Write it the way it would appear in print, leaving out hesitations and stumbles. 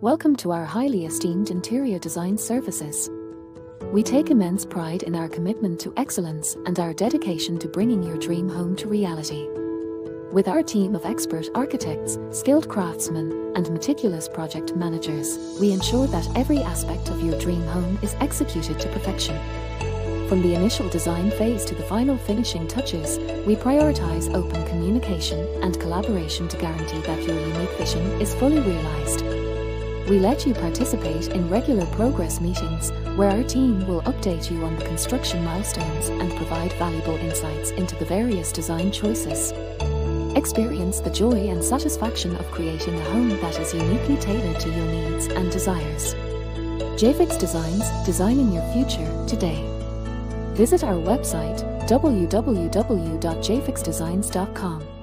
Welcome to our highly esteemed interior design services. We take immense pride in our commitment to excellence and our dedication to bringing your dream home to reality. With our team of expert architects, skilled craftsmen, and meticulous project managers, we ensure that every aspect of your dream home is executed to perfection. From the initial design phase to the final finishing touches, we prioritize open communication and collaboration to guarantee that your unique vision is fully realized. We let you participate in regular progress meetings, where our team will update you on the construction milestones and provide valuable insights into the various design choices. Experience the joy and satisfaction of creating a home that is uniquely tailored to your needs and desires. JayFix Designs, designing your future today. Visit our website, www.jayfixdesigns.com.